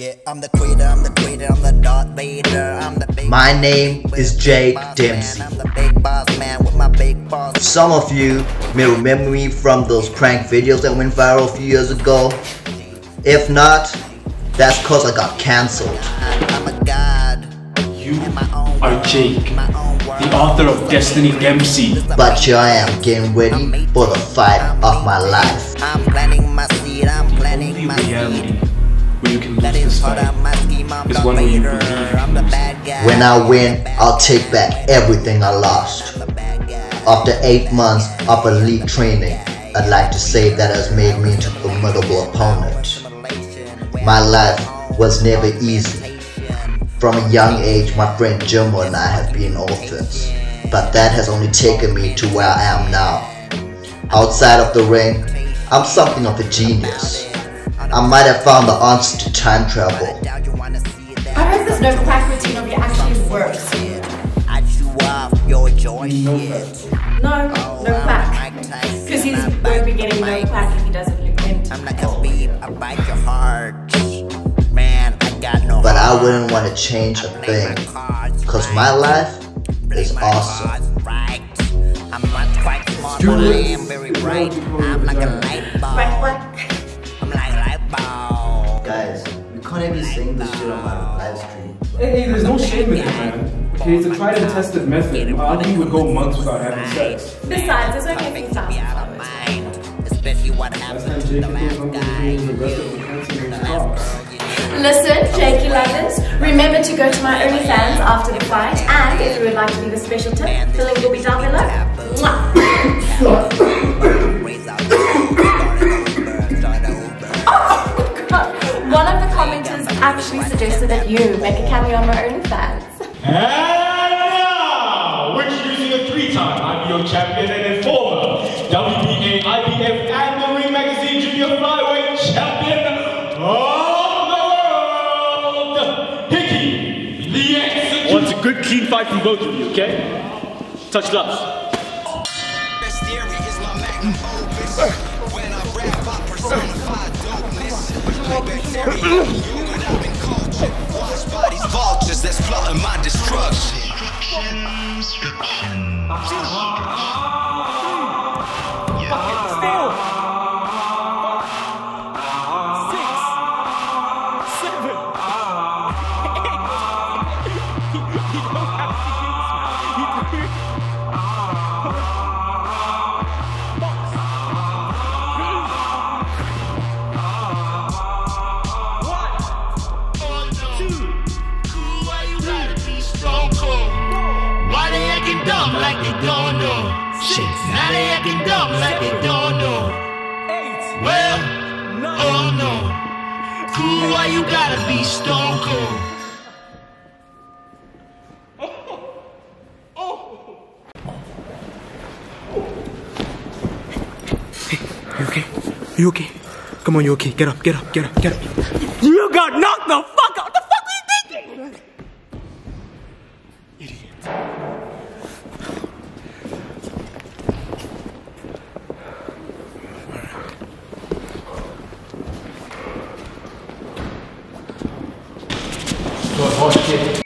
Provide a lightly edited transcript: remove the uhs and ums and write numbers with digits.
Yeah, I'm the creator, I'm the creator, I'm the dark leader, I'm the big. My name is Jake Dempsey. I'm the big boss man with my big boss. Some of you may remember me from those crank videos that went viral a few years ago. If not, that's cause I got cancelled. I'm a god. You are Jake, the author of Destiny Dempsey. But here I am, getting ready for the fight of my life. I'm planting my seed, I'm planting my seed. Where you can lose this fight is one where you believe you can lose. When I win, I'll take back everything I lost. After 8 months of elite training, I'd like to say that has made me into a formidable opponent. My life was never easy. From a young age, my friend Jimmo and I have been orphans, but that has only taken me to where I am now. Outside of the ring, I'm something of a genius. I might have found the answer to time travel. How does this nerve crack routine of yours actually work? No, nerve crack. Because he's going to be getting nerve crack if he doesn't look into. I'm like a beep, I bite your heart. Man, I got no. But I wouldn't want to change a thing, because my life is awesome. I'm not quite smart, but I am very bright. I'm like a light bulb. Guys, we can't even sing this shit on my live stream. Hey, there's no shame in it, man. Okay, it's a tried and tested method. I don't think we would go months without having sex. Besides, it's okay if it's not out of mind. Especially what happened to the last guy. Listen, Jakey lovers, remember to go to my OnlyFans after the fight. And if you would like to leave a special tip, the link will be down below. One of the commenters actually suggested that you make a cameo on my OnlyFans. And now, we're introducing a 3-time IBO champion and informer, WBA, IBF, and the Ring Magazine Junior Flyweight Champion of the world, Hickey Lex. Well, it's a good clean fight from both of you, okay? Touch gloves. Best theory is my magnum. When I rap, I personify. Now they acting dumb like they don't know. Well, oh no. Cool, why you gotta be Stone Cold? Hey, you okay? You okay? Come on, you okay? Get up, get up, get up, get up. You got knocked the fuck out! What the fuck were you thinking? Idiot. Oh shit.